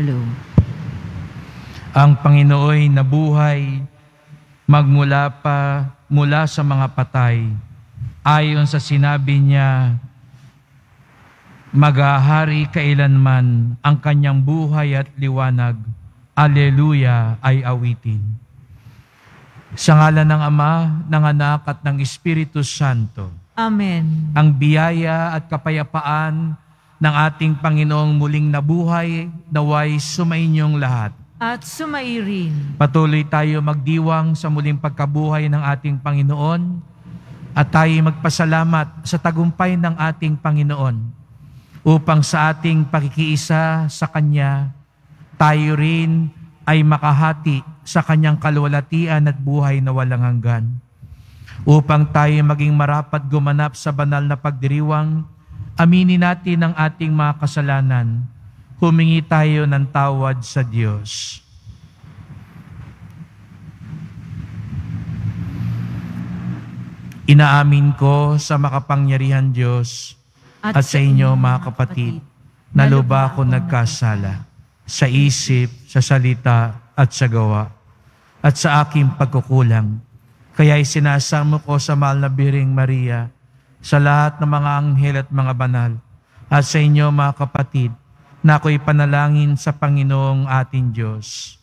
Hello. Ang Panginooy nabuhay mula sa mga patay. Ayon sa sinabi niya, maghahari kailanman ang kanyang buhay at liwanag. Alleluia ay awitin. Sa ngalan ng Ama, ng Anak at ng Espiritu Santo. Amen. Ang biyaya at kapayapaan ng ating Panginoong muling nabuhay naway sumainyong lahat. At sumairin. Patuloy tayo magdiwang sa muling pagkabuhay ng ating Panginoon at tayo magpasalamat sa tagumpay ng ating Panginoon upang sa ating pakikiisa sa Kanya, tayo rin ay makahati sa Kanyang kaluwalhatian at buhay na walang hanggan. Upang tayo maging marapat gumanap sa banal na pagdiriwang, aminin natin ang ating mga kasalanan. Humingi tayo ng tawad sa Diyos. Inaamin ko sa makapangyarihan Diyos at sa inyo mga kapatid, na lubha akong nagkasala sa isip, sa salita at sa gawa at sa aking pagkukulang. Kaya'y sinasamo ko sa mahal na Birheng Maria, sa lahat ng mga anghel at mga banal, at sa inyo mga kapatid, na ako'y panalangin sa Panginoong ating Diyos.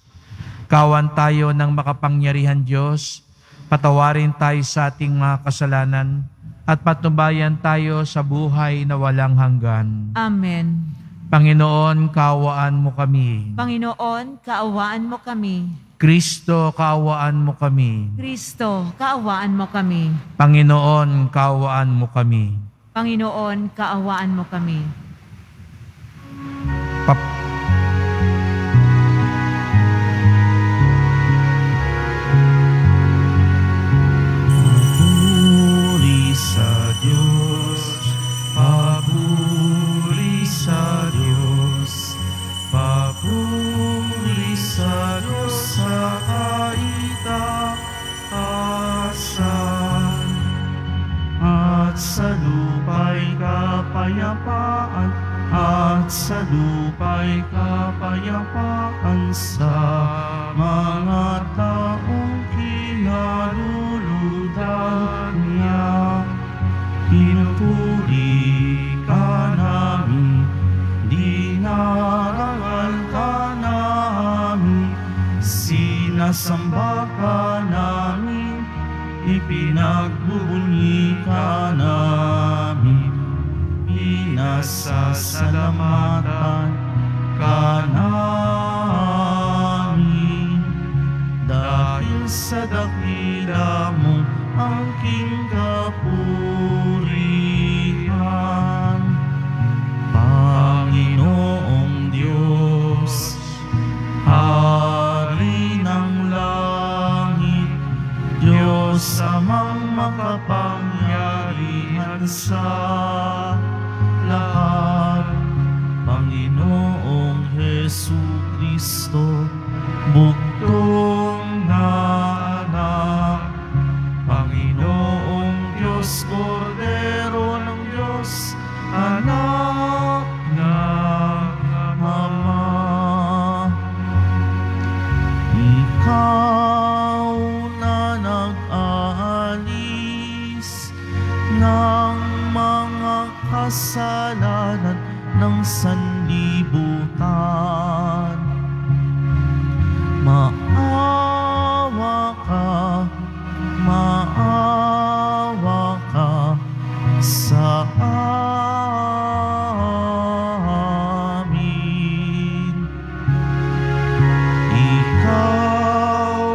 Kawan tayo ng makapangyarihan Diyos, patawarin tayo sa ating mga kasalanan, at patnubayan tayo sa buhay na walang hanggan. Amen. Panginoon, kaawaan mo kami. Panginoon, kaawaan mo kami. Kristo, kaawaan mo kami. Kristo, kaawaan mo kami. Panginoon, kaawaan mo kami. Panginoon, kaawaan mo kami. Sa lupa'y kapayapaan, at sa lupa'y kapayapaan sa mga taong kinalulugdan niya. Pinupuri ka namin, dinarangal ka namin, sinasamba ka namin, ipinagbubunyi ka namin, pinasasalamatan ka namin, dahil sa dakila mo ang king kapurihan. Panginoong Diyos, hari ng langit, Diyos amang makapangyarihan sa lahat, Panginoong Jesucristo, buktong na anak, Panginoong Diyos, Kordero ng Diyos, anak na Ama. Ikaw na nag-aalis ng mga kasalanan ng sanlibutan, maawa ka sa amin. Ikaw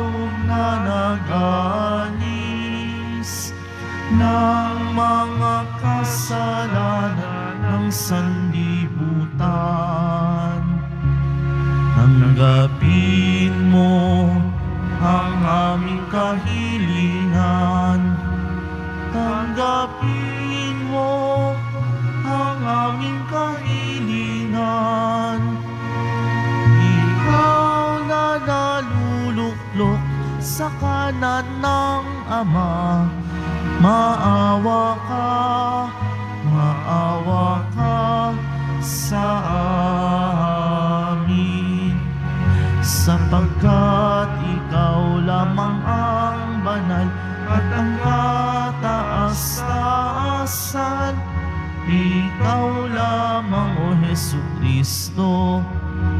na nag-alis ng mga kasalanan ng sanlibutan, tanggapin mo ang aming kahilingan, tanggapin mo ang aming kahilingan. Ikaw na naluluklok sa kanan ng Ama, maawa ka sa amin. sapagkat ikaw lamang ang banal at ang kataas-taasan. Ikaw lamang, O Jesucristo,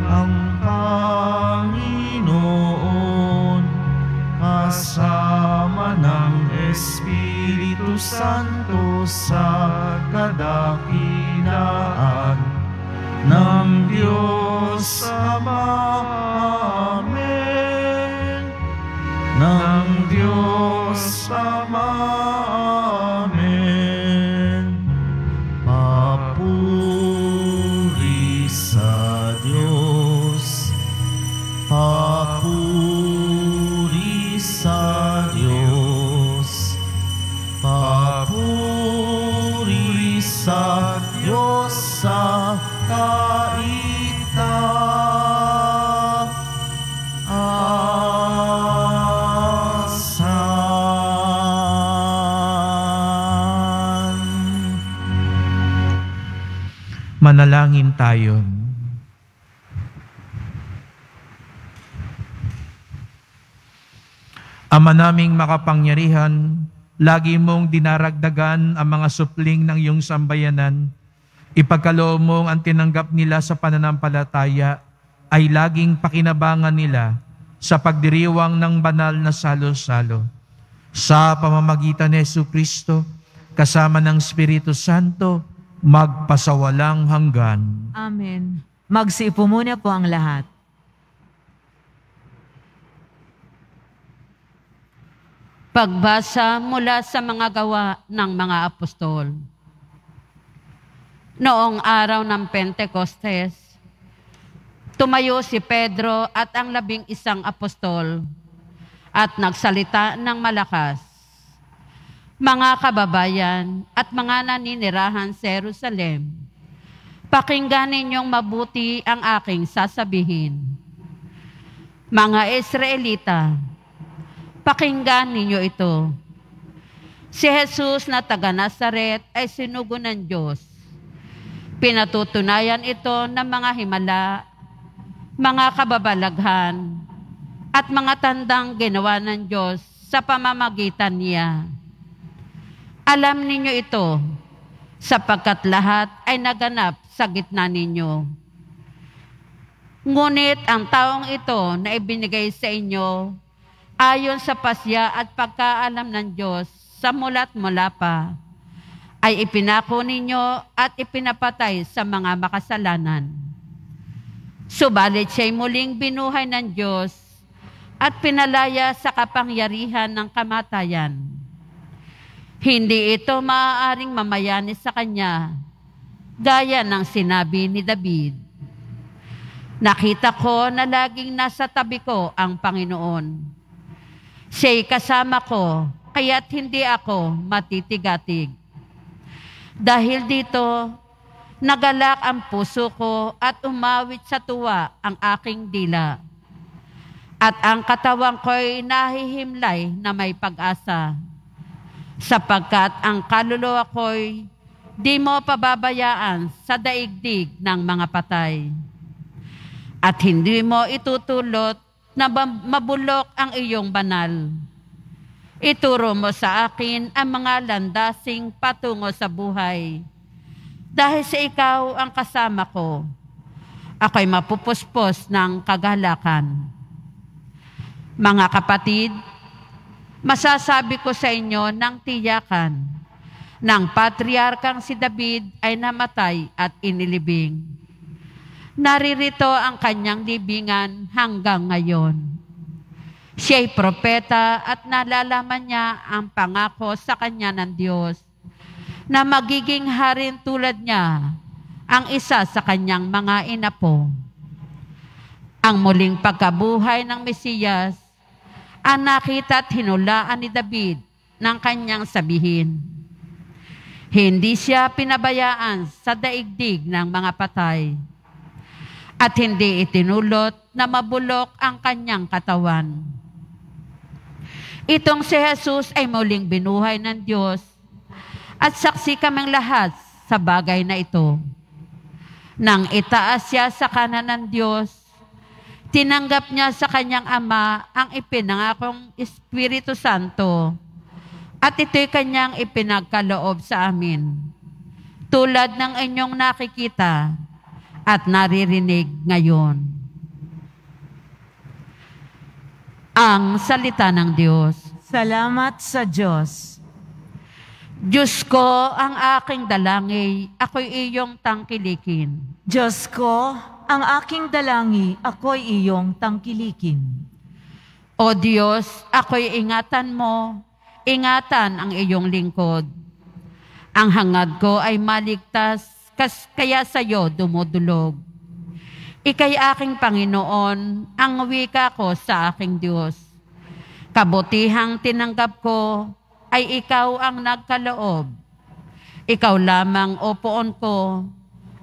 ang Panginoon, kasama ng Espiritu Santo sa kadakilaan ng Diyos Ama. Amen. Ng Diyos Ama. Amen. Papuri sa Diyos. Papuri sa Diyos. Papuri sa Diyos sa kaitaan. Manalangin tayo. Ama naming makapangyarihan, lagi mong dinaragdagan ang mga supling ng iyong sambayanan. Ipagkaloob mong ang tinanggap nila sa pananampalataya ay laging pakinabangan nila sa pagdiriwang ng banal na salo-salo. Sa pamamagitan ni Jesucristo, kasama ng Espiritu Santo, magpasawalang hanggan. Amen. Magsiupo muna po ang lahat. Pagbasa mula sa mga gawa ng mga apostol. Noong araw ng Pentecostes, tumayo si Pedro at ang 11 apostol at nagsalita ng malakas. Mga kababayan at mga naninirahan sa Jerusalem, pakinggan ninyong mabuti ang aking sasabihin. Mga Israelita, pakinggan ninyo ito. Si Jesus na taga Nazaret ay sinugo ng Diyos. Pinatutunayan ito ng mga himala, mga kababalaghan, at mga tandang ginawa ng Diyos sa pamamagitan niya. Alam ninyo ito, sapagkat lahat ay naganap sa gitna ninyo. Ngunit ang taong ito na ibinigay sa inyo, ayon sa pasya at pagkaalam ng Diyos sa mula't-mula pa, ay ipinako ninyo at ipinapatay sa mga makasalanan. Subalit siya'y muling binuhay ng Diyos at pinalaya sa kapangyarihan ng kamatayan. Hindi ito maaaring mamayani sa Kanya, gaya ng sinabi ni David. Nakita ko na laging nasa tabi ko ang Panginoon. Siya'y kasama ko, kaya't hindi ako matitigatig. Dahil dito, nagalak ang puso ko at umawit sa tuwa ang aking dila. At ang katawan ko'y nahihimlay na may pag-asa. Sapagkat ang kaluluwa ko'y di mo pababayaan sa daigdig ng mga patay. At hindi mo itutulot na mabulok ang iyong banal. Ituro mo sa akin ang mga landasing patungo sa buhay. Dahil sa ikaw ang kasama ko, ako'y mapupuspos ng kagalakan. Mga kapatid, masasabi ko sa inyo ng tiyakan ng patriarkang si David ay namatay at inilibing. Naririto ang kanyang libingan hanggang ngayon. Siya'y propeta at nalalaman niya ang pangako sa kanya ng Diyos na magiging harin tulad niya ang isa sa kanyang mga inapo. Ang muling pagkabuhay ng Mesiyas ang nakita at hinulaan ni David ng kanyang sabihin. Hindi siya pinabayaan sa daigdig ng mga patay at hindi itinulot na mabulok ang kanyang katawan. Itong si Jesus ay muling binuhay ng Diyos at saksi kaming lahat sa bagay na ito. Nang itaas siya sa kanan ng Diyos, tinanggap niya sa kanyang ama ang ipinangakong Espiritu Santo at ito'y kanyang ipinagkaloob sa amin, tulad ng inyong nakikita at naririnig ngayon. Ang salita ng Diyos. Salamat sa Diyos. Diyos ko, ang aking dalangin, ako'y iyong tangkilikin. Diyos ko, ang aking dalangin, ako'y iyong tangkilikin. O Diyos, ako'y ingatan mo, ingatan ang iyong lingkod. Ang hangad ko ay maligtas, kaya sa iyo dumudulog. Ika'y aking Panginoon, ang wika ko sa aking Diyos. Kabutihang tinanggap ko, ay ikaw ang nagkaloob. Ikaw lamang, o Poon ko,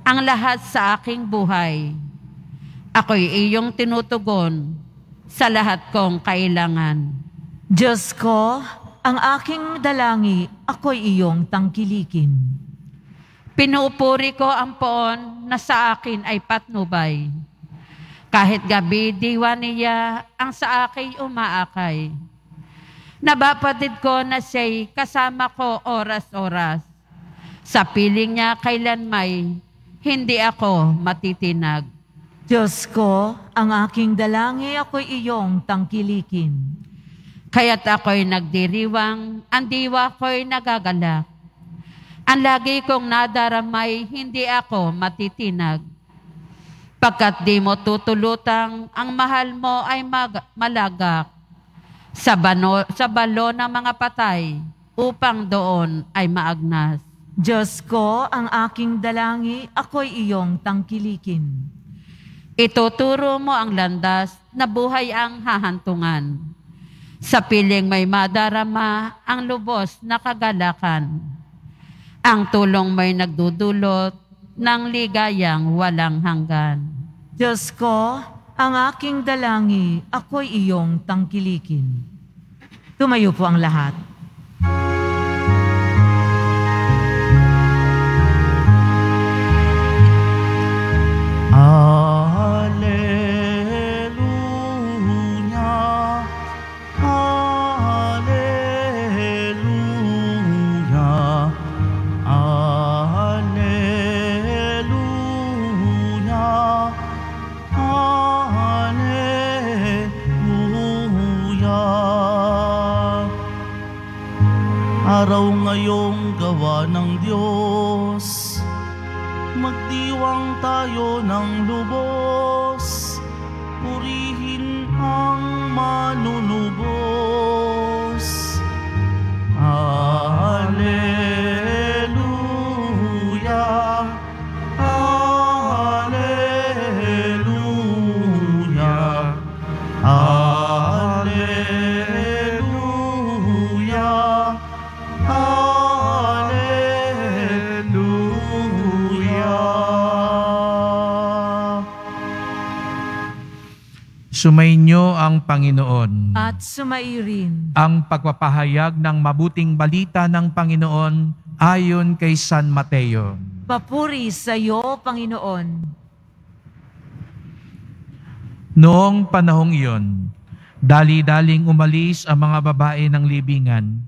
ang lahat sa aking buhay. Ako'y iyong tinutugon sa lahat kong kailangan. Diyos ko, ang aking dalangi, ako'y iyong tangkilikin. Pinupuri ko ang Poon na sa akin ay patnubay. Kahit gabi, diwa niya ang sa akin umaakay. Nabapatid ko na siya'y kasama ko oras-oras. Sa piling niya kailanmay, hindi ako matitinag. Diyos ko, ang aking dalangin, ako'y iyong tangkilikin. Kaya't ako'y nagdiriwang, ang diwa ko'y nagagalak. Ang lagi kong nadaramay, hindi ako matitinag. Pagkat di mo tutulutang, ang mahal mo ay malagak. Sa balo ng mga patay, upang doon ay maagnas. Diyos ko, ang aking dalangin, ako'y iyong tangkilikin. Ituturo mo ang landas na buhay ang hahantungan. Sa piling may madarama ang lubos na kagalakan. Ang tulong may nagdudulot ng ligayang walang hanggan. Diyos ko, ang aking dalangin, ako'y iyong tangkilikin. Tumayo po ang lahat. Araw ngayong gawa ng Diyos, magdiwang tayo ng lubos, purihin ang manunubos. Alleluia, alleluia, Sumainyo ang Panginoon. At sumairin. Ang pagpapahayag ng mabuting balita ng Panginoon ayon kay San Mateo. Papuri sa iyo, Panginoon. Noong panahong iyon, dali-daling umalis ang mga babae ng libingan.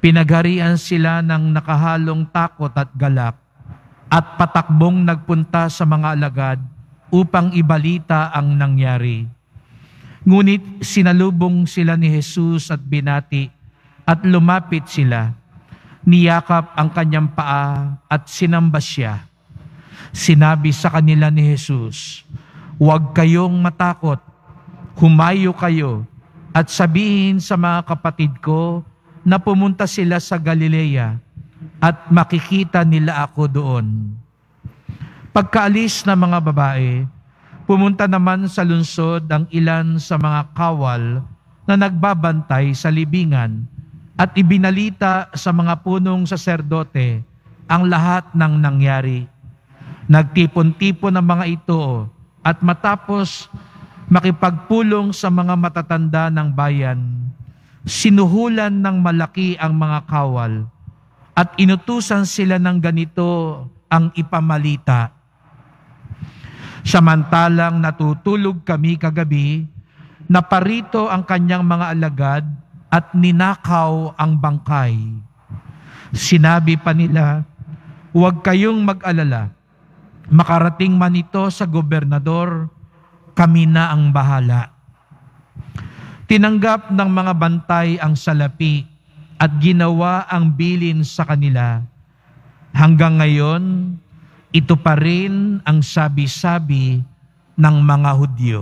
Pinagharian sila ng nakahalong takot at galak at patakbong nagpunta sa mga alagad upang ibalita ang nangyari. Ngunit sinalubong sila ni Jesus at binati at lumapit sila. Niyakap ang kanyang paa at sinamba siya. Sinabi sa kanila ni Jesus, "Huwag kayong matakot, humayo kayo at sabihin sa mga kapatid ko na pumunta sila sa Galilea at makikita nila ako doon." Pagkaalis ng mga babae, pumunta naman sa lungsod ang ilan sa mga kawal na nagbabantay sa libingan at ibinalita sa mga punong saserdote ang lahat ng nangyari. Nagtipon-tipon ang mga ito at matapos makipagpulong sa mga matatanda ng bayan, sinuhulan ng malaki ang mga kawal at inutusan sila ng ganito ang ipamalita. Samantalang natutulog kami kagabi, naparito ang kanyang mga alagad at ninakaw ang bangkay. Sinabi pa nila, huwag kayong mag-alala. Makarating man ito sa gobernador, kami na ang bahala. Tinanggap ng mga bantay ang salapi at ginawa ang bilin sa kanila. Hanggang ngayon, ito pa rin ang sabi-sabi ng mga Hudyo.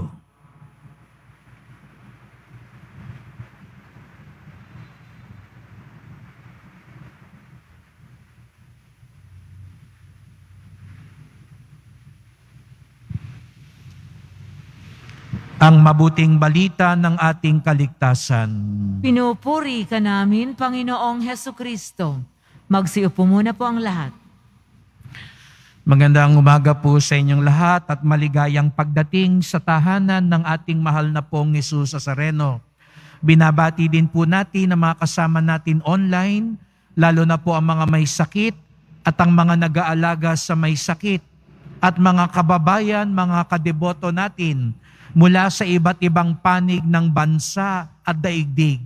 Ang mabuting balita ng ating kaligtasan. Pinupuri ka namin, Panginoong Jesucristo. Magsiupo muna po ang lahat. Magandang umaga po sa inyong lahat at maligayang pagdating sa tahanan ng ating mahal na pong Jesus Nazareno. Binabati din po natin ang mga kasama natin online, lalo na po ang mga may sakit at ang mga nag-aalaga sa may sakit at mga kababayan, mga kadeboto natin mula sa iba't ibang panig ng bansa at daigdig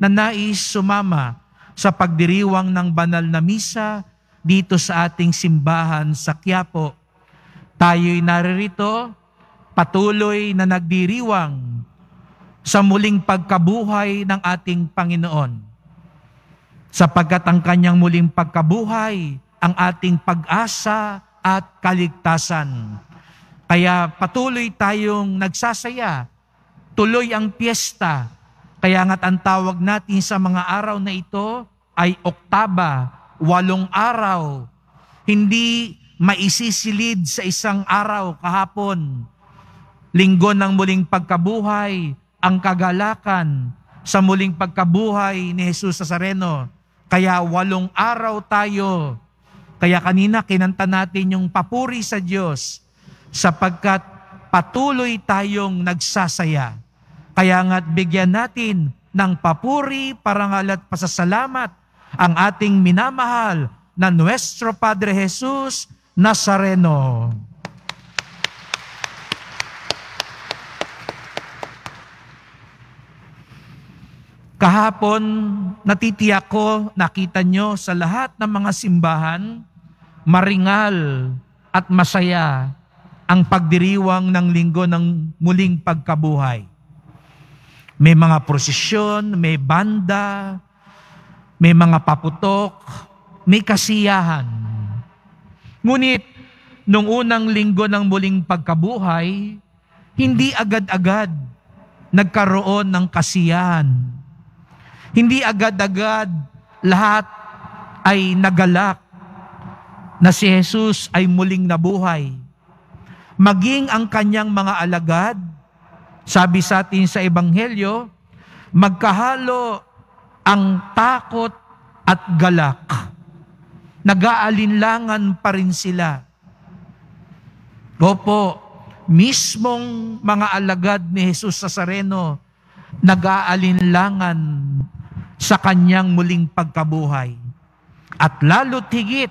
na nais sumama sa pagdiriwang ng banal na misa dito sa ating simbahan sa Quiapo. Tayo'y naririto, patuloy na nagdiriwang sa muling pagkabuhay ng ating Panginoon. Sapagkat ang kanyang muling pagkabuhay, ang ating pag-asa at kaligtasan. Kaya patuloy tayong nagsasaya, tuloy ang piyesta. Kaya nga't ang tawag natin sa mga araw na ito ay oktaba, 8 araw. Hindi maisisilid sa isang araw kahapon. Linggo ng muling pagkabuhay, ang kagalakan sa muling pagkabuhay ni Jesus Nazareno. Kaya 8 araw tayo. Kaya kanina kinanta natin yung papuri sa Diyos, sapagkat patuloy tayong nagsasaya. Kaya nga't bigyan natin ng papuri, parangal at pasasalamat ang ating minamahal na Nuestro Padre Jesus Nazareno. Kahapon, natitiyak ko, nakita nyo sa lahat ng mga simbahan, maringal at masaya ang pagdiriwang ng linggo ng muling pagkabuhay. May mga prosesyon, may banda, may mga paputok, may kasiyahan. Ngunit, nung unang linggo ng muling pagkabuhay, hindi agad-agad nagkaroon ng kasiyahan. Hindi agad-agad lahat ay nagalak na si Jesus ay muling nabuhay. Maging ang kanyang mga alagad, sabi sa atin sa Ebanghelyo, magkahalo ang takot at galak. Nag-aalinlangan pa rin sila. Opo, mismong mga alagad ni Jesus Nazareno, nag-aalinlangan sa kanyang muling pagkabuhay. At lalo't higit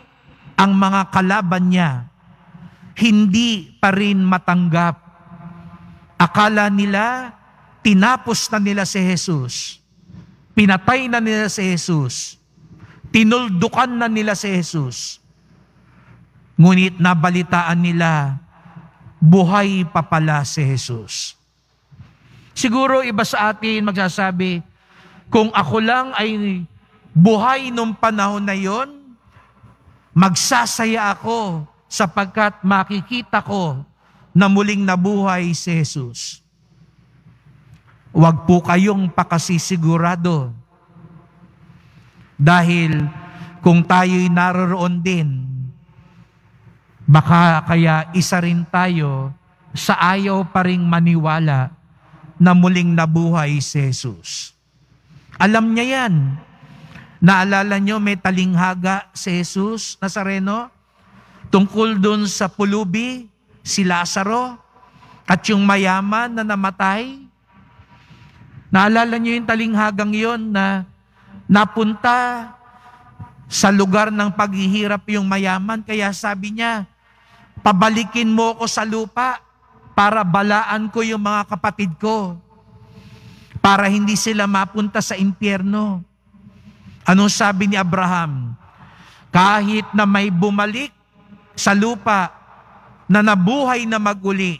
ang mga kalaban niya, hindi pa rin matanggap. Akala nila, tinapos na nila si Jesus. Pinatay na nila si Jesus. Tinuldukan na nila si Jesus. Ngunit nabalitaan nila, buhay pa pala si Jesus. Siguro iba sa atin magsasabi, kung ako lang ay buhay nung panahon na yon, magsasaya ako, sapagkat makikita ko na muling nabuhay si Jesus. Huwag po kayong pakasisigurado. Dahil kung tayo'y naroroon din, baka kaya isa rin tayo sa ayaw pa rin maniwala na muling nabuhay si Jesus. Alam niya yan. Naalala niyo may talinghaga si Jesus Nazareno? Tungkol doon sa pulubi, si Lazaro, at yung mayaman na namatay. Naalala niyo yung talinghagang yon na napunta sa lugar ng paghihirap yung mayaman. Kaya sabi niya, pabalikin mo ko sa lupa. para balaan ko yung mga kapatid ko, para hindi sila mapunta sa impyerno. Anong sabi ni Abraham? Kahit na may bumalik sa lupa na nabuhay na maguli,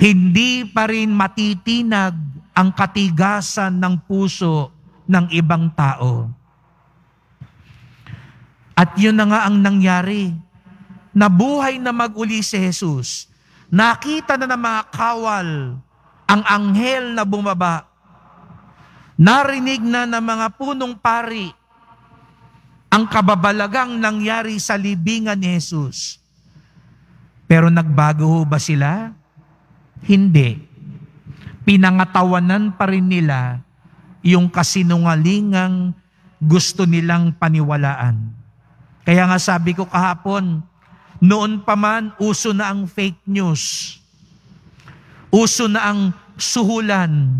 hindi pa rin matitinag ang katigasan ng puso ng ibang tao. At yun na nga ang nangyari. Nabuhay na mag-uli si Jesus. Nakita na ng mga kawal ang anghel na bumaba. Narinig na ng mga punong pari ang kababalagang nangyari sa libingan ni Jesus. Pero nagbago ba sila? Hindi. Pinangatawanan pa rin nila yung kasinungalingang gusto nilang paniwalaan. Kaya nga sabi ko kahapon, noon pa man, uso na ang fake news. Uso na ang suhulan.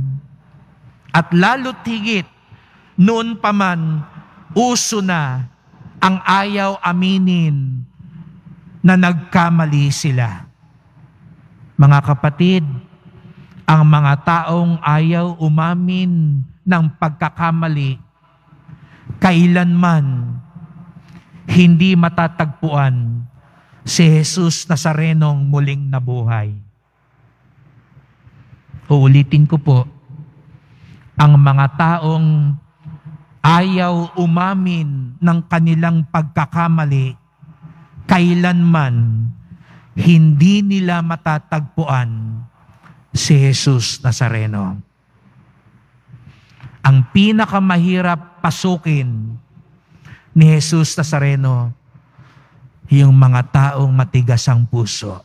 At lalo't higit, noon pa man, uso na ang ayaw aminin na nagkamali sila. Mga kapatid, ang mga taong ayaw umamin ng pagkakamali, kailanman hindi matatagpuan si Jesus Nazarenong muling nabuhay. Uulitin ko po, ang mga taong ayaw umamin ng kanilang pagkakamali, kailanman hindi nila matatagpuan si Jesus Nazareno. Ang pinakamahirap pasukin ni Jesus Nazareno, yung mga taong matigas ang puso.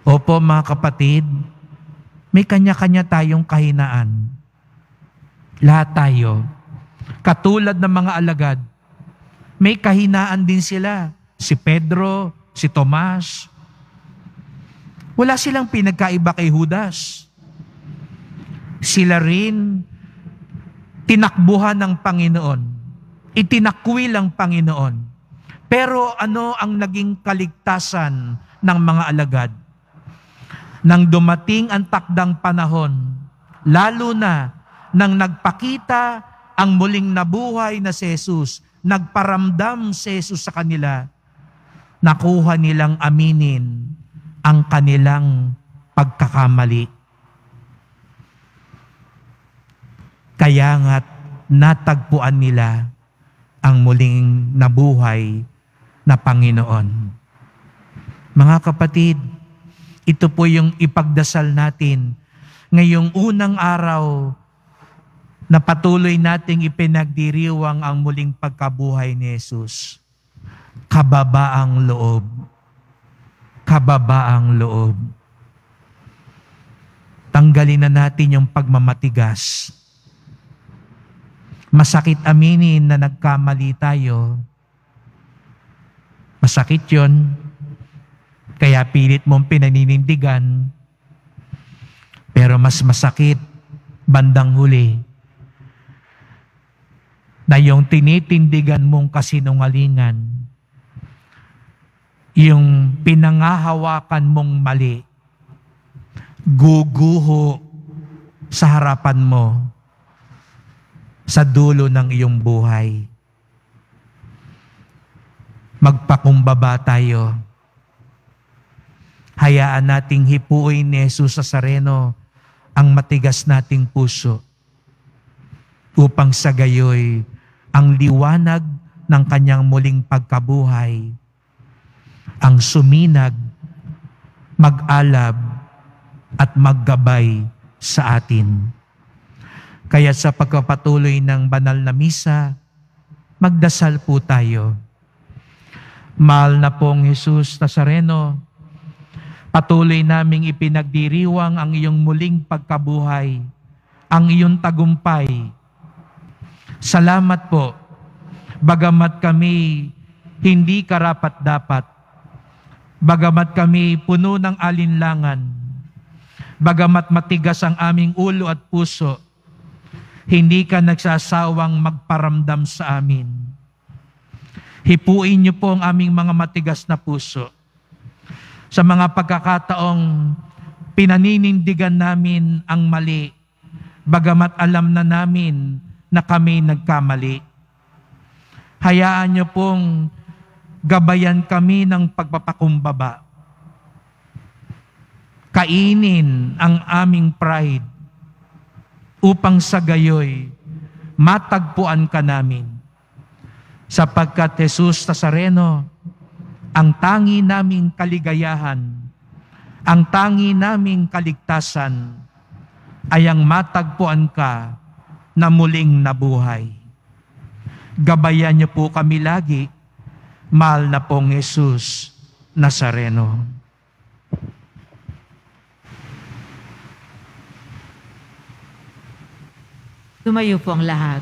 Opo mga kapatid, may kanya-kanya tayong kahinaan. Lahat tayo, katulad ng mga alagad, may kahinaan din sila. Si Pedro, si Tomas. Wala silang pinagkaiba kay Judas. Sila rin tinakbuhan ng Panginoon. Itinakwil ang Panginoon. Pero ano ang naging kaligtasan ng mga alagad? Nang dumating ang takdang panahon, lalo na nang nagpakita ang muling nabuhay na si Jesus, nagparamdam si Jesus sa kanila, nakuha nilang aminin ang kanilang pagkakamali. Kaya nga't natagpuan nila ang muling nabuhay na Panginoon. Mga kapatid, ito po yung ipagdasal natin ngayong unang araw na patuloy nating ipinagdiriwang ang muling pagkabuhay ni Jesus. Kababaang loob. Kababaang loob. Tanggalin na natin yung pagmamatigas. Masakit aminin na nagkamali tayo. Masakit yun. Kaya pilit mong pinaninindigan. Pero mas masakit, bandang huli, na yung tinitindigan mong kasinungalingan, yung pinangahawakan mong mali, guguho sa harapan mo sa dulo ng iyong buhay. Magpakumbaba tayo. Hayaan nating hipuin ni Jesus Nazareno ang matigas nating puso upang sa gayoy ang liwanag ng kanyang muling pagkabuhay ang suminag, mag-alab at maggabay sa atin. Kaya sa pagpapatuloy ng banal na misa, magdasal po tayo. Mahal na pong Jesus Nazareno, patuloy naming ipinagdiriwang ang iyong muling pagkabuhay, ang iyong tagumpay. Salamat po, bagamat kami hindi karapat-dapat, bagamat kami puno ng alinlangan, bagamat matigas ang aming ulo at puso, hindi ka nagsasawang magparamdam sa amin. Hipuin niyo po ang aming mga matigas na puso. sa mga pagkakataong pinaninindigan namin ang mali, bagamat alam na namin na kami nagkamali. Hayaan niyo pong gabayan kami ng pagpapakumbaba. Kainin ang aming pride upang sa gayoy matagpuan ka namin. Sapagkat Jesus Nazareno, ang tangi naming kaligayahan, ang tangi naming kaligtasan, ay ang matagpuan ka na muling nabuhay. Gabayan niyo po kami lagi, mahal na pong Jesus Nazareno. Tumayo po ang lahat.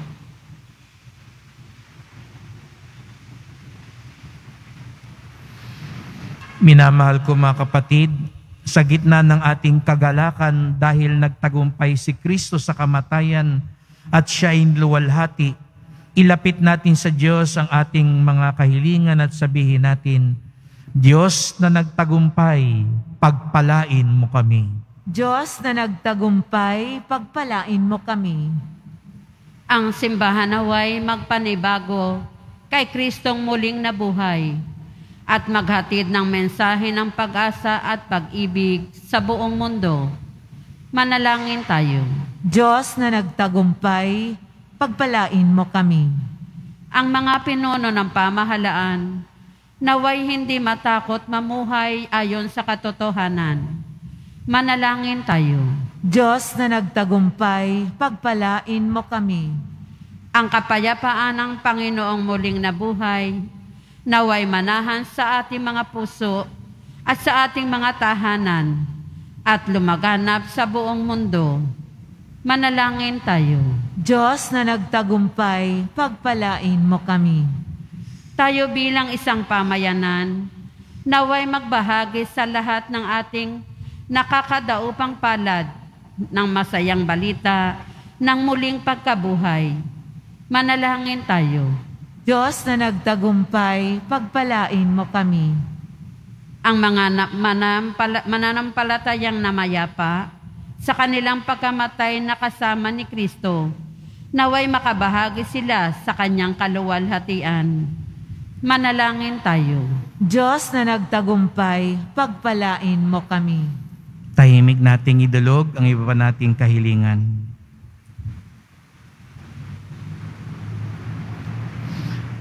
Minamahal ko mga kapatid, sa gitna ng ating kagalakan dahil nagtagumpay si Kristo sa kamatayan at siya ay luwalhati, ilapit natin sa Diyos ang ating mga kahilingan at sabihin natin, Diyos na nagtagumpay, pagpalain mo kami. Diyos na nagtagumpay, pagpalain mo kami. Ang simbahan naway magpanibago kay Kristong muling nabuhay at maghatid ng mensahe ng pag-asa at pag-ibig sa buong mundo. Manalangin tayo. Diyos na nagtagumpay, pagpalain mo kami. Ang mga pinuno ng pamahalaan, naway hindi matakot mamuhay ayon sa katotohanan. Manalangin tayo. Diyos na nagtagumpay, pagpalain mo kami. Ang kapayapaan ng Panginoong muling nabuhay, naway manahan sa ating mga puso at sa ating mga tahanan at lumaganap sa buong mundo. Manalangin tayo. Diyos na nagtagumpay, pagpalain mo kami. Tayo bilang isang pamayanan, naway magbahagi sa lahat ng ating nakakadaupang palad ng masayang balita ng muling pagkabuhay. Manalangin tayo. Diyos na nagtagumpay, pagpalain mo kami. Ang mga mananampalatayang namayapa sa kanilang pagkamatay na kasama ni Kristo, naway makabahagi sila sa kanyang kaluwalhatian. Manalangin tayo. Diyos na nagtagumpay, pagpalain mo kami. Tahimik nating idulog ang iba pa nating kahilingan.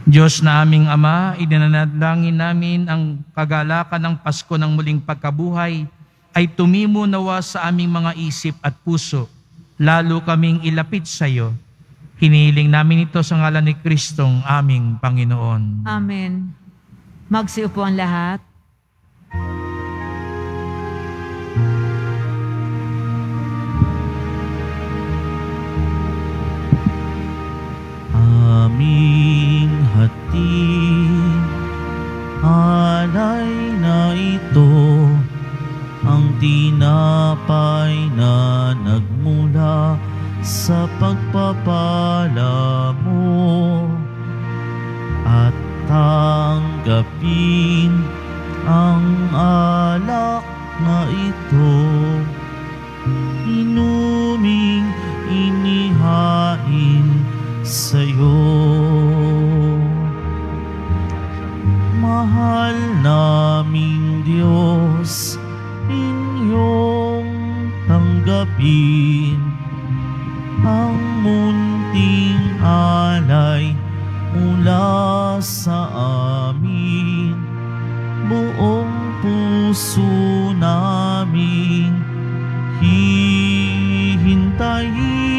Diyos na aming Ama, idinanadalangin namin ang kagalakan ng Pasko ng muling pagkabuhay ay tumimo nawa sa aming mga isip at puso, lalo kaming ilapit sa iyo. Hinihiling namin ito sa ngalan ni Kristong aming Panginoon. Amen. Magsiupo ang lahat. Aming hatid, alay na ito, ang tinapay na nagmula sa pagpapala mo, at tanggapin ang alak na ito, inuming inihain sa'yo. Mahal naming Diyos, inyong tanggapin ang munting alay mula sa amin. Buong puso namin hihintayin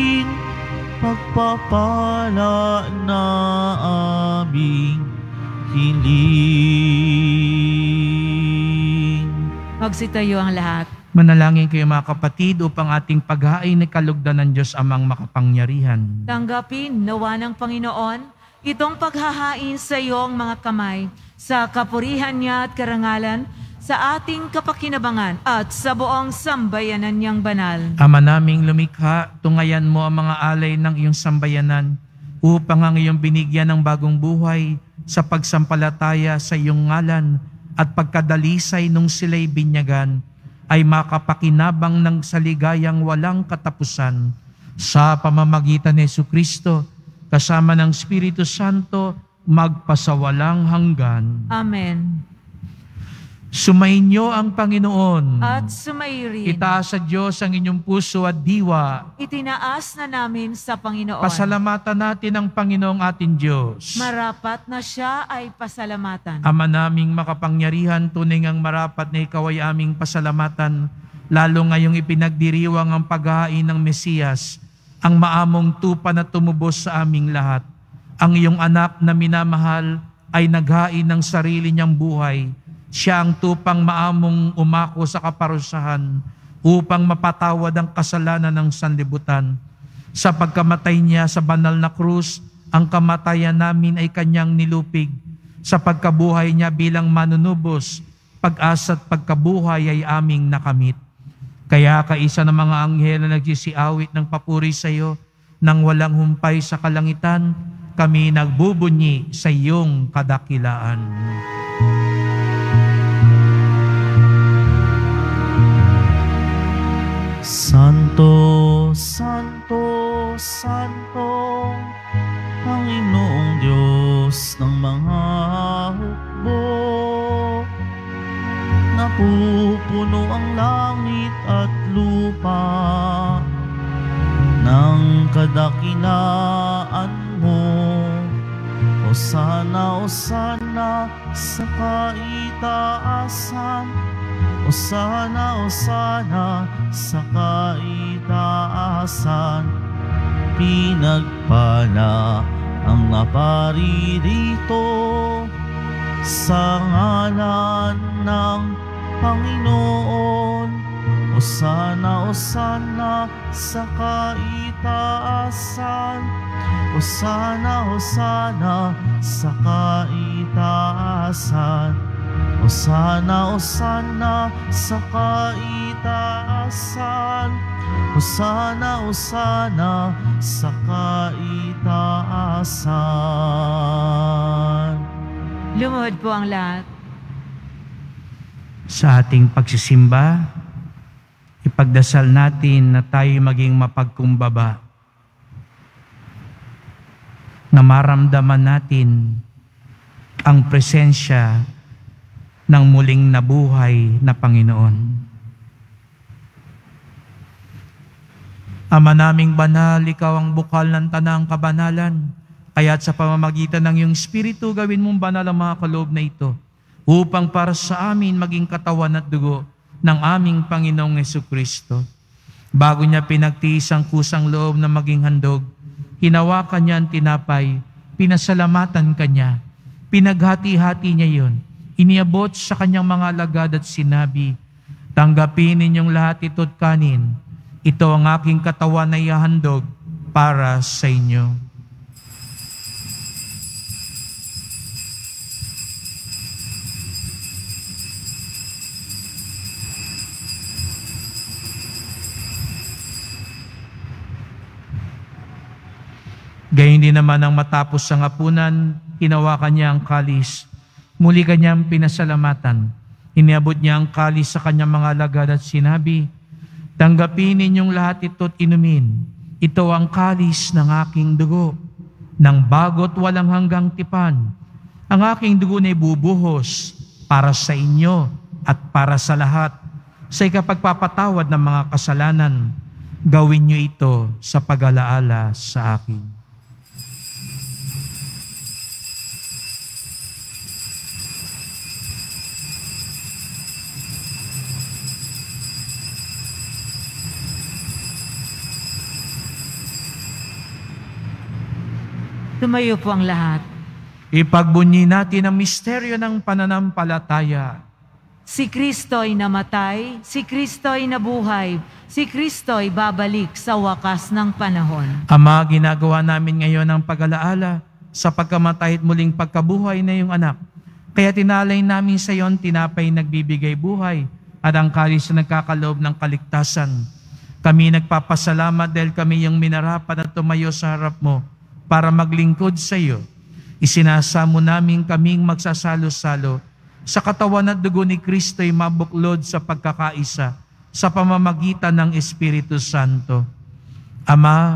pagpapala na aming hiling. Magsitayo ang lahat. Manalangin kayo mga kapatid upang ating paghain ay kalugdan ng Diyos amang makapangyarihan. Tanggapin nawa ng Panginoon itong paghahain sa iyong mga kamay sa kapurihan niya at karangalan, sa ating kapakinabangan at sa buong sambayanan niyang banal. Ama naming lumikha, tungayan mo ang mga alay ng iyong sambayanan upang ang iyong binigyan ng bagong buhay sa pagsampalataya sa iyong ngalan at pagkadalisay nung sila'y binyagan, ay makapakinabang ng saligayang walang katapusan sa pamamagitan ni Jesucristo, kasama ng Espiritu Santo, magpasawalang hanggan. Amen. Sumainyo ang Panginoon. At sumairin. Itaas sa Diyos ang inyong puso at diwa. Itinaas na namin sa Panginoon. Pasalamatan natin ang Panginoong ating Diyos. Marapat na siya ay pasalamatan. Ama naming makapangyarihan, tunay ngang marapat na ikaw ay aming pasalamatan, lalo ngayong ipinagdiriwang ang paghahain ng Mesiyas, ang maamong tupa na tumubos sa aming lahat. Ang iyong anak na minamahal ay naghain ng sarili niyang buhay. Siya ang tupang maamong umako sa kaparusahan upang mapatawad ang kasalanan ng sanlibutan. Sa pagkamatay niya sa banal na krus, ang kamatayan namin ay kanyang nilupig. Sa pagkabuhay niya bilang manunubos, pag-asa at pagkabuhay ay aming nakamit. Kaya kaisa ng mga anghel na nagsisiawit ng papuri sa iyo nang walang humpay sa kalangitan, kami nagbubunyi sa iyong kadakilaan. Santo, Santo, Santo, Panginoong Diyos ng mga hukbo. Napupuno ang langit at lupa ng kadakilaan mo. Osana, Osana sa kaitaasan. Osana, Osana sa kaitaasan. Pinagpala ang naparirito sa ngalan ng Panginoon. Osana, Osana sa kaitaasan. Osana, Osana sa kaitaasan. Osana, Osana sa kaitaasan. Osana, Osana sa kaitaasan. Lumuhod po ang lahat. Sa ating pagsisimba, ipagdasal natin na tayo maging mapagkumbaba. Na maramdaman natin ang presensya ng muling nabuhay na Panginoon. Ama naming banal, ikaw ang bukal ng tanang kabanalan, kaya't sa pamamagitan ng iyong Espiritu, gawin mong banal ang mga kaloob na ito, upang para sa amin maging katawan at dugo ng aming Panginoong Jesucristo. Bago niya pinagtiis ang kusang loob na maging handog, hinawakan niya ang tinapay, pinasalamatan kanya, pinaghati-hati niya iyon, iniabot sa kanyang mga alagad at sinabi, tanggapin ninyong lahat ito't kanin. Ito ang aking katawan na ihahandog para sa inyo. Gayon din naman ang matapos ang hapunan, hinawakan niya ang kalis. Muli kanyang pinasalamatan, iniabot niya ang kalis sa kanyang mga alagad at sinabi, tanggapin ninyong lahat ito't inumin. Ito ang kalis ng aking dugo, ng bago't walang hanggang tipan. Ang aking dugo na ibubuhos para sa inyo at para sa lahat, sa ikapagpapatawad ng mga kasalanan. Gawin niyo ito sa pag-alaala sa akin. Tumayo po ang lahat. Ipagbunyi natin ang misteryo ng pananampalataya. Si Kristo'y namatay, si Kristo'y nabuhay, si Kristo'y babalik sa wakas ng panahon. Ama, ginagawa namin ngayon ang pag-alaala sa pagkamatay at muling pagkabuhay na iyong anak. Kaya tinalay namin sa iyo ang tinapay nagbibigay buhay at ang kalis na nagkakaloob ng kaligtasan. Kami nagpapasalamat dahil kami yung minarapat at tumayo sa harap mo para maglingkod sa iyo. Isinasamo namin kaming magsasalo-salo sa katawan at dugo ni Kristo'y mabuklod sa pagkakaisa sa pamamagitan ng Espiritu Santo. Ama,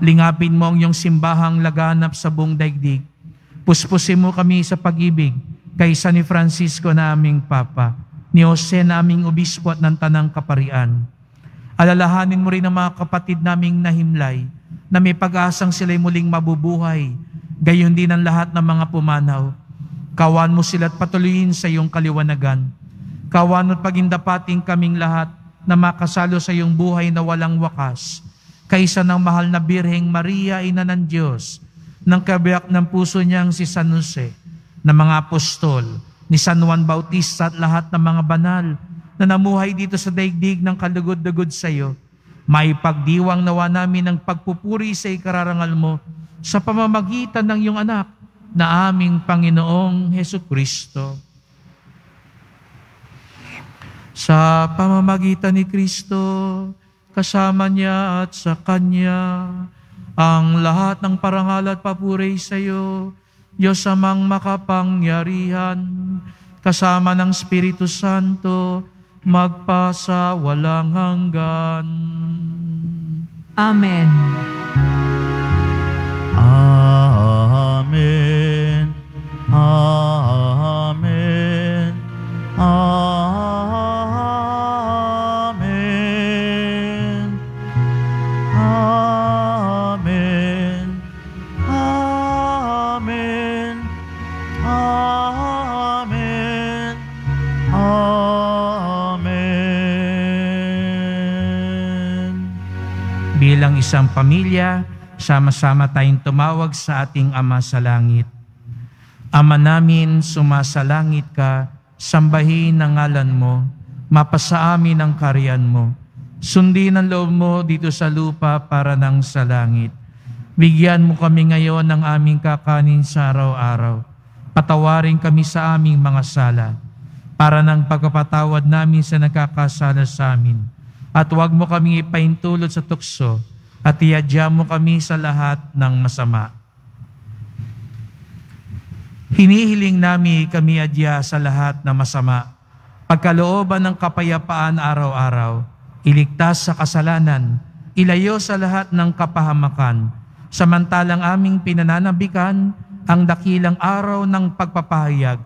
lingapin mo ang iyong simbahang laganap sa buong daigdig. Puspusin mo kami sa pag-ibig kaysa ni Francisco na aming Papa, ni Jose na aming Obispo at ng Tanang Kaparian. Alalahanin mo rin ang mga kapatid naming nahimlay na may pag-asang sila'y muling mabubuhay, gayon din ang lahat ng mga pumanaw. Kawan mo sila at patuloyin sa iyong kaliwanagan. Kawan mo't pagindapating kaming lahat na makasalo sa iyong buhay na walang wakas, kaysa ng mahal na Birheng Maria, Ina ng Diyos, ng kabiyak ng puso niyang si San Jose, ng mga apostol, ni San Juan Bautista at lahat ng mga banal na namuhay dito sa daigdig ng kalugod-dugod sa iyo. Maipagdiwang nawa namin ang pagpupuri sa ikararangal mo sa pamamagitan ng iyong anak na aming Panginoong Jesucristo. Sa pamamagitan ni Kristo, kasama niya at sa Kanya, ang lahat ng parangal at papuri sa iyo, Diyos amang makapangyarihan, kasama ng Espiritu Santo, magpasa walang hanggan. Amen. Amen. Amen. Amen. Amen. Amen. Amen. Amen. Bilang isang pamilya, sama-sama tayong tumawag sa ating Ama sa Langit. Ama namin, sumasalangit ka, sambahin ang ngalan mo, mapasa amin ang kaharian mo, sundin ang loob mo dito sa lupa para nang sa langit. Bigyan mo kami ngayon ng aming kakanin sa araw-araw. Patawarin kami sa aming mga sala, para nang pagpapatawad namin sa nagkakasala sa amin. At huwag mo kami ipaintulot sa tukso at iadya mo kami sa lahat ng masama. Hinihiling namin kami adya sa lahat ng masama. Pagkalooban ng kapayapaan araw-araw, iligtas sa kasalanan, ilayo sa lahat ng kapahamakan, samantalang aming pinananabikan ang dakilang araw ng pagpapahayag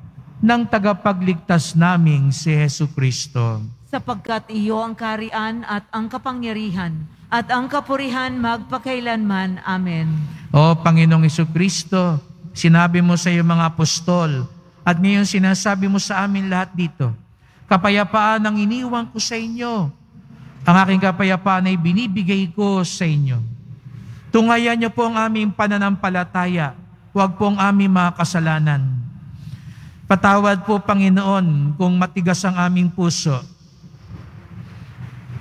ng tagapagligtas naming si Jesucristo. Sapagkat iyo ang kaharian at ang kapangyarihan at ang kapurihan magpakailanman. Amen. O Panginoong Jesucristo, sinabi mo sa iyo mga apostol at ngayon sinasabi mo sa amin lahat dito, kapayapaan ang iniwan ko sa inyo. Ang aking kapayapaan ay binibigay ko sa inyo. Tungayan niyo po ang aming pananampalataya, huwag po ang aming mga kasalanan. Patawad po, Panginoon, kung matigas ang aming puso,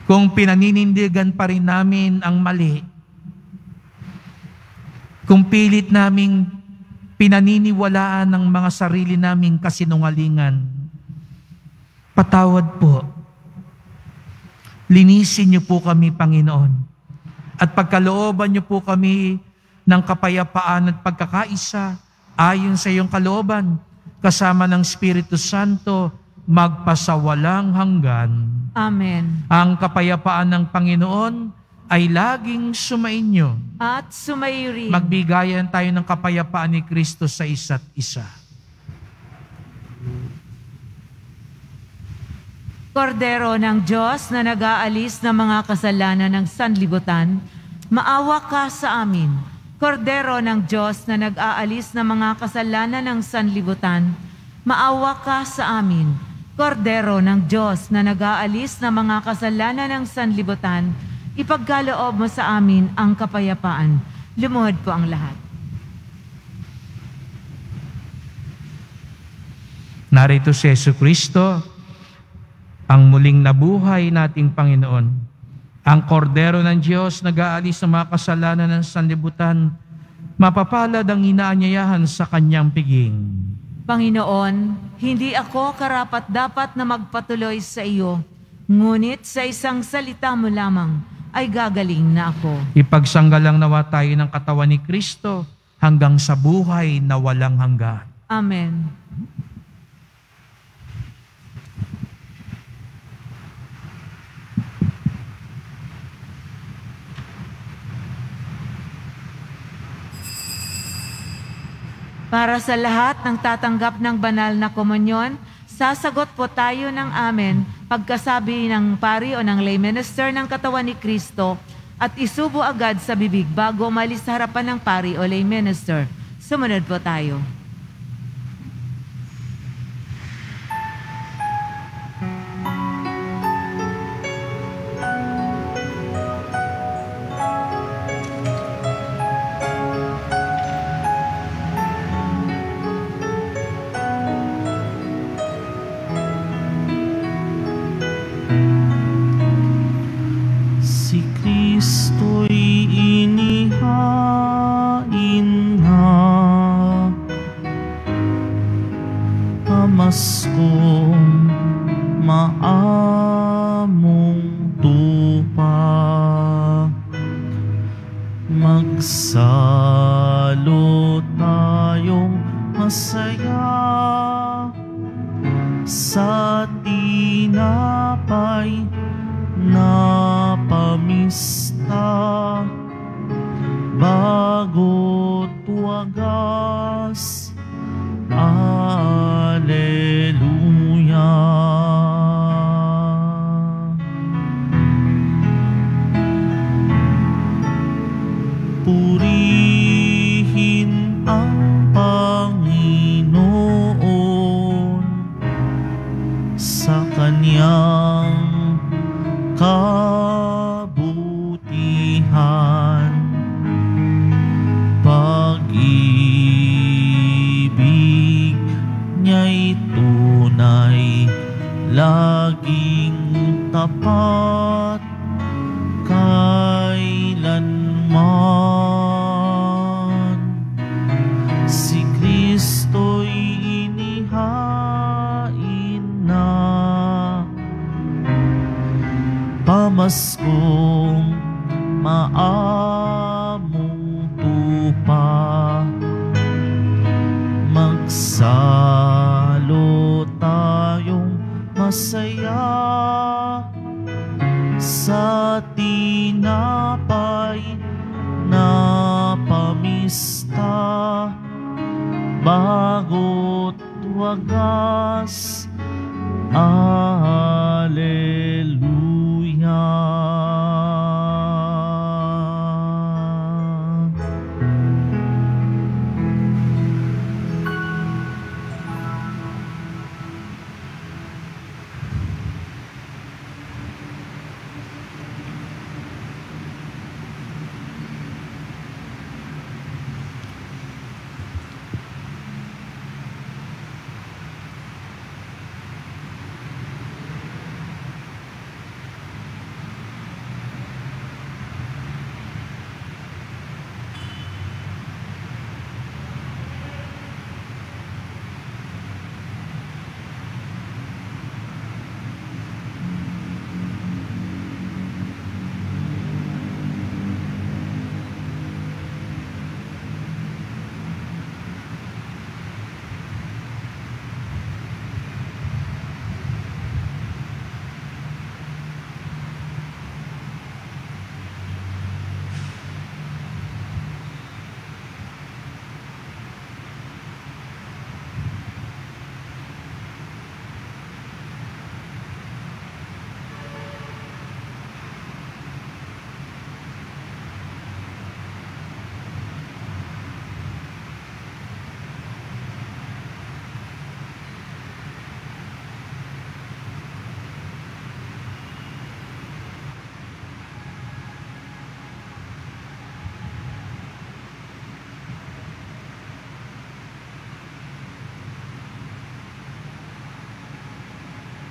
kung pinaninindigan pa rin namin ang mali, kung pilit naming pinaniniwalaan ng mga sarili naming kasinungalingan, patawad po. Linisin niyo po kami, Panginoon. At pagkalooban niyo po kami ng kapayapaan at pagkakaisa, ayon sa iyong kalooban, kasama ng Espiritu Santo, magpasawalang hanggan. Amen. Ang kapayapaan ng Panginoon ay laging sumainyo. At sumairi. Magbigayan tayo ng kapayapaan ni Kristo sa isa't isa. Kordero ng Diyos na nag-aalis ng mga kasalanan ng sanlibutan, maawa ka sa amin. Kordero ng Diyos na nag-aalis ng mga kasalanan ng sanlibutan, maawa ka sa amin. Kordero ng Diyos na nag-aalis ng mga kasalanan ng sanlibutan, ipagkaloob mo sa amin ang kapayapaan. Lumuhod po ang lahat. Narito si Jesucristo, ang muling nabuhay nating Panginoon. Ang Kordero ng Diyos nag-aalis ng mga kasalanan ng sanlibutan, mapapalad ang inaanyayahan sa kanyang piging. Panginoon, hindi ako karapat-dapat na magpatuloy sa iyo, ngunit sa isang salita mo lamang ay gagaling na ako. Ipagsanggalang nawa tayo ng katawan ni Kristo hanggang sa buhay na walang hanggan. Amen. Para sa lahat ng tatanggap ng banal na komunyon, sasagot po tayo ng amen pagkasabi ng pari o ng lay minister ng katawan ni Kristo at isubo agad sa bibig bago umalis sa harapan ng pari o lay minister. Sumunod po tayo.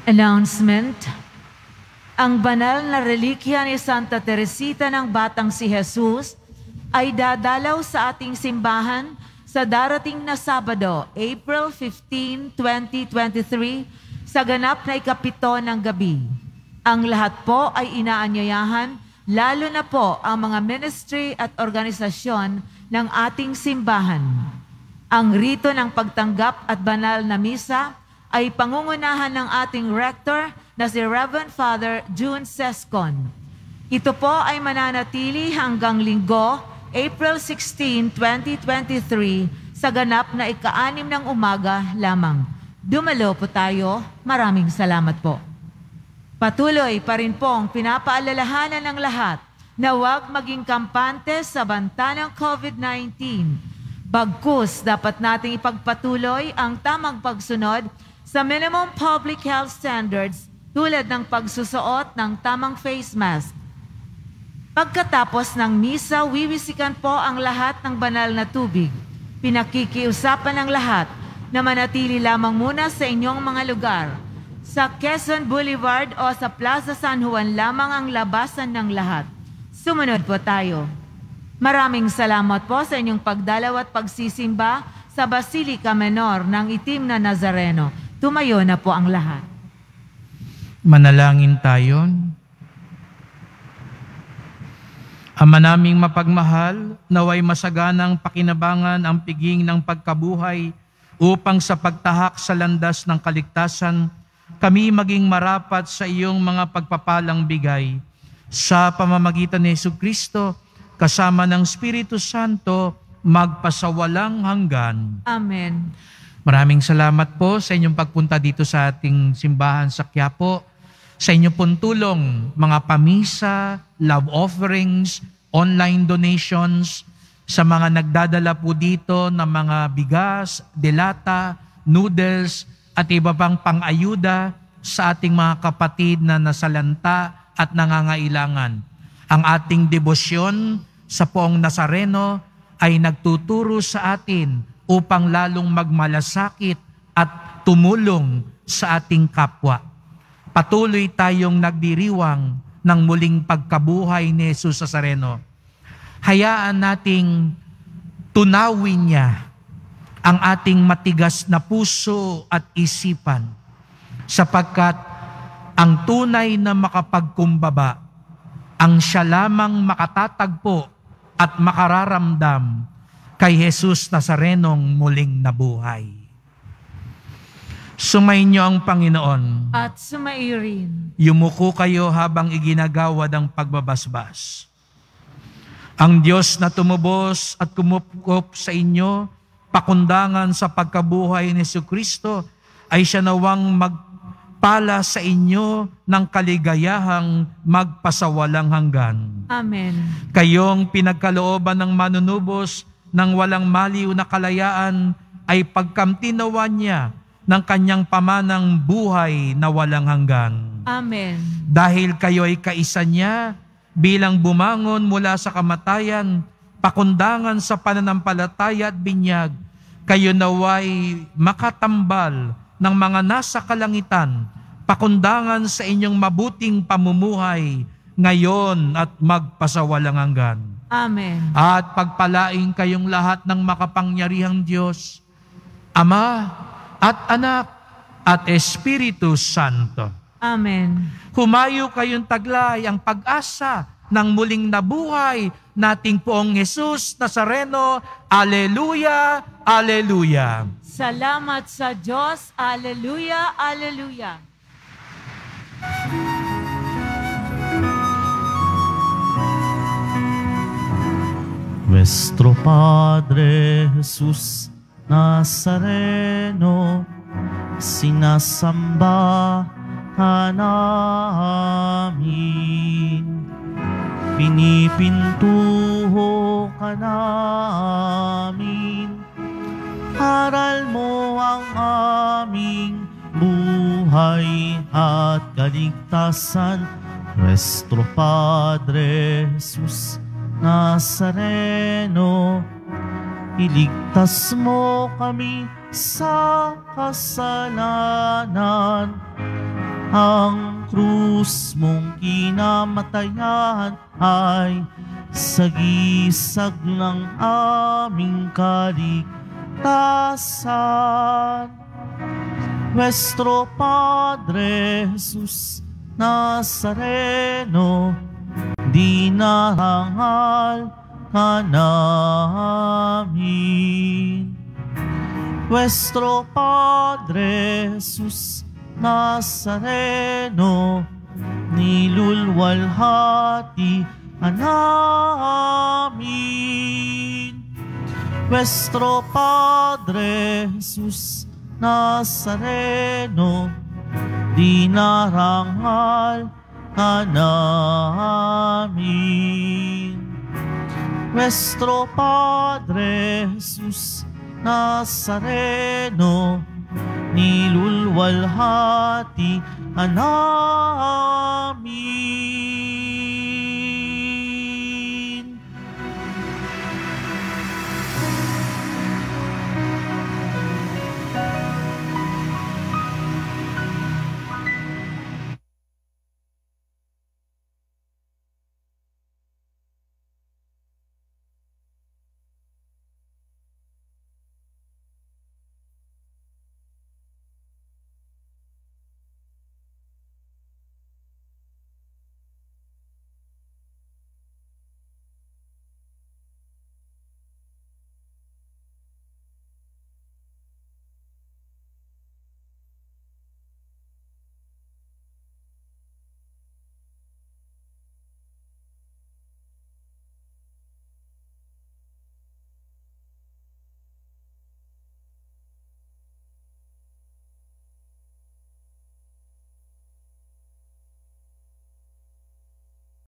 Announcement. Ang banal na relikya ni Santa Teresita ng Batang si Jesus ay dadalaw sa ating simbahan sa darating na Sabado, April 15, 2023, sa ganap na ikapito ng gabi. Ang lahat po ay inaanyayahan, lalo na po ang mga ministry at organisasyon ng ating simbahan. Ang rito ng pagtanggap at banal na misa ay pangungunahan ng ating rector na si Reverend Father June Sescon. Ito po ay mananatili hanggang Linggo, April 16, 2023 sa ganap na 6:00 ng umaga lamang. Dumalo po tayo. Maraming salamat po. Patuloy pa rin pong pinapaalalahanan ng lahat na huwag maging kampante sa banta ng COVID-19. Bagkus, dapat nating ipagpatuloy ang tamang pagsunod sa minimum public health standards tulad ng pagsusuot ng tamang face mask. Pagkatapos ng misa, wiwisikan po ang lahat ng banal na tubig. Pinakikiusapan ng lahat na manatili lamang muna sa inyong mga lugar. Sa Quezon Boulevard o sa Plaza San Juan lamang ang labasan ng lahat. Sumunod po tayo. Maraming salamat po sa inyong pagdalaw at pagsisimba sa Basilica Menor ng Itim na Nazareno. Tumayo na po ang lahat. Manalangin tayo. Ama naming mapagmahal, naway masaganang pakinabangan ang piging ng pagkabuhay upang sa pagtahak sa landas ng kaligtasan, kami maging marapat sa iyong mga pagpapalang bigay. Sa pamamagitan ni Jesucristo, kasama ng Espiritu Santo, magpasawalang hanggan. Amen. Maraming salamat po sa inyong pagpunta dito sa ating simbahan sa Quiapo. Sa inyong pong tulong, mga pamisa, love offerings, online donations, sa mga nagdadala po dito ng mga bigas, delata, noodles, at iba pang pang-ayuda sa ating mga kapatid na nasalanta at nangangailangan. Ang ating debosyon sa Poong Nazareno ay nagtuturo sa atin upang lalong magmalasakit at tumulong sa ating kapwa. Patuloy tayong nagdiriwang ng muling pagkabuhay ni Jesus Nazareno. Hayaan nating tunawin niya ang ating matigas na puso at isipan, sapagkat ang tunay na makapagkumbaba ang siya lamang makatatagpo at makararamdam kay Jesus Nazarenong muling nabuhay. Sumainyo ang Panginoon. At sumairin. Yumuko kayo habang iginagawad ang pagbabasbas. Ang Diyos na tumubos at kumupkop sa inyo, pakundangan sa pagkabuhay ni Jesucristo, ay siya nawang magpala sa inyo ng kaligayahang magpasawalang hanggan. Amen. Kayong pinagkalooban ng manunubos nang walang maliw na kalayaan ay pagkamtinawa niya ng kanyang pamanang buhay na walang hanggan. Amen. Dahil kayo ay kaisa niya, bilang bumangon mula sa kamatayan, pakundangan sa pananampalataya at binyag, kayo naway makatambal ng mga nasa kalangitan, pakundangan sa inyong mabuting pamumuhay ngayon at magpasawalang hanggan. Amen. At pagpalain kayong lahat ng makapangyarihang Diyos, Ama at Anak at Espiritu Santo. Amen. Humayo kayong taglay ang pag-asa ng muling nabuhay nating Poong Jesus Nazareno. Alleluia, alleluia. Salamat sa Diyos. Alleluia, alleluia. Nuestro Padre Jesus Nazareno, sinasamba ka namin. Pinipintuho ka namin. Aral mo ang aming buhay at kaligtasan. Nuestro Padre Jesus Nazareno, iligtas mo kami sa kasalanan. Ang krus mong kinamatayan ay sagisag ng aming kaligtasan. Nuestro Padre Jesus Nazareno, dinarangal ka namin. Nuestro Padre Jesus Nazareno, nilulwalhati ka namin. Nuestro Padre Jesus Nazareno, dinarangal ka namin. Nuestro Padre Jesus Nazareno, nilulwalhati ka namin.